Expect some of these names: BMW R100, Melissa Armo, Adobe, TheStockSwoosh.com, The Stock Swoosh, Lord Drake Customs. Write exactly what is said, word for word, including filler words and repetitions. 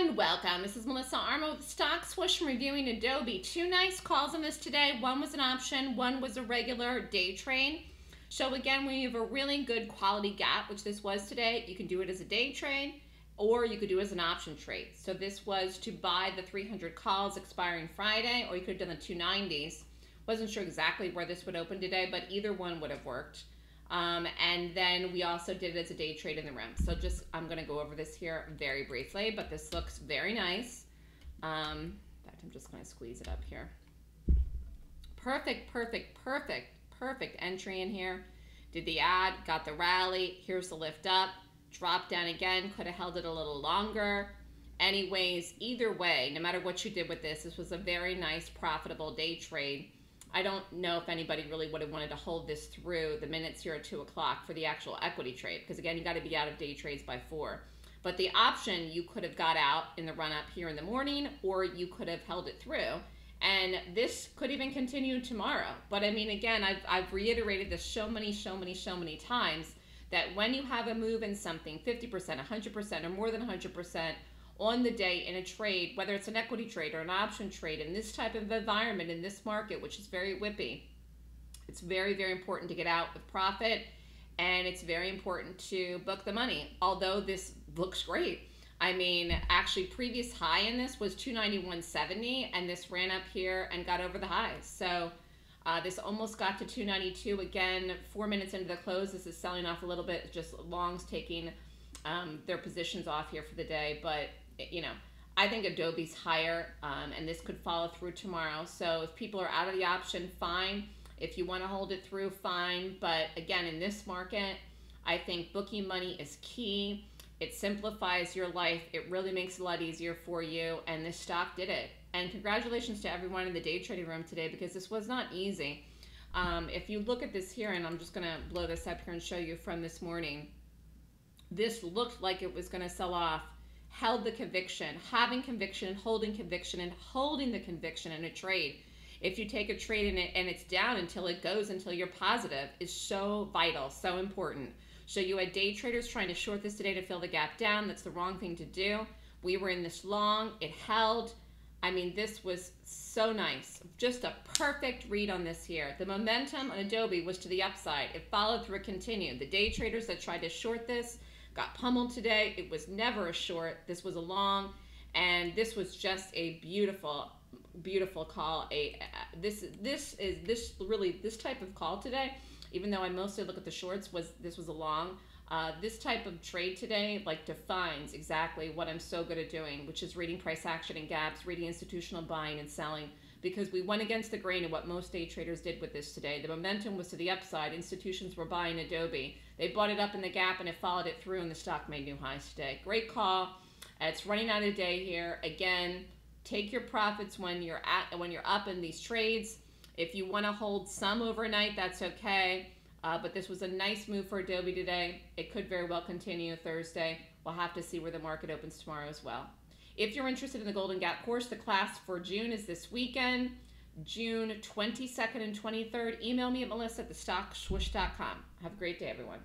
everyone, and welcome. This is Melissa Armo with Stock Swoosh from reviewing Adobe. Two nice calls on this today. One was an option, one was a regular day trade. So again, when you have a really good quality gap, which this was today, you can do it as a day trade or you could do it as an option trade. So this was to buy the three hundred calls expiring Friday, or you could have done the two nineties. Wasn't sure exactly where this would open today, but either one would have worked. Um, and then we also did it as a day trade in the R E M. So just, I'm going to go over this here very briefly, but this looks very nice. Um, in fact, I'm just going to squeeze it up here. Perfect, perfect, perfect, perfect entry in here. Did the ad, got the rally. Here's the lift up, drop down again, could have held it a little longer. Anyways, either way, no matter what you did with this, this was a very nice, profitable day trade. I don't know if anybody really would have wanted to hold this through the minutes here at two o'clock for the actual equity trade, because again, you got to be out of day trades by four. But the option, you could have got out in the run up here in the morning, or you could have held it through. And this could even continue tomorrow. But I mean, again, I've, I've reiterated this so many, so many, so many times that when you have a move in something, fifty percent, one hundred percent, or more than one hundred percent, on the day in a trade, whether it's an equity trade or an option trade, in this type of environment, in this market, which is very whippy, it's very, very important to get out with profit, and it's very important to book the money. Although this looks great. I mean, actually, previous high in this was two ninety-one seventy, and this ran up here and got over the high. So uh, this almost got to two ninety-two. Again, four minutes into the close, this is selling off a little bit, just longs taking um, their positions off here for the day, but you know, I think Adobe's higher, um, and this could follow through tomorrow. So if people are out of the option, fine. If you want to hold it through, fine. But again, in this market, I think booking money is key. It simplifies your life. It really makes it a lot easier for you. And this stock did it. And congratulations to everyone in the day trading room today, because this was not easy. Um, if you look at this here, and I'm just going to blow this up here and show you from this morning, this looked like it was going to sell off. Held the conviction, having conviction, holding conviction, and holding the conviction in a trade. If you take a trade in it and it's down until it goes, until you're positive, is so vital, so important. So you had day traders trying to short this today to fill the gap down. That's the wrong thing to do. We were in this long, it held. I mean, this was so nice. Just a perfect read on this here. The momentum on Adobe was to the upside. It followed through, it continued. The day traders that tried to short this got pummeled today. It was never a short. This was a long, and this was just a beautiful, beautiful call. A this this is this really this type of call today. Even though I mostly look at the shorts, was this was a long. Uh, this type of trade today like defines exactly what I'm so good at doing, which is reading price action and gaps, reading institutional buying and selling, because we went against the grain of what most day traders did with this today. The momentum was to the upside. Institutions were buying Adobe. They bought it up in the gap, and it followed it through, and the stock made new highs today. Great call. It's running out of day here. Again, take your profits when you're at when you're up in these trades. If you want to hold some overnight, that's okay. Uh, but this was a nice move for Adobe today. It could very well continue Thursday. We'll have to see where the market opens tomorrow as well. If you're interested in the Golden Gap course, the class for June is this weekend, June twenty-second and twenty-third. Email me at Melissa at the Stock Swoosh dot com. Have a great day, everyone.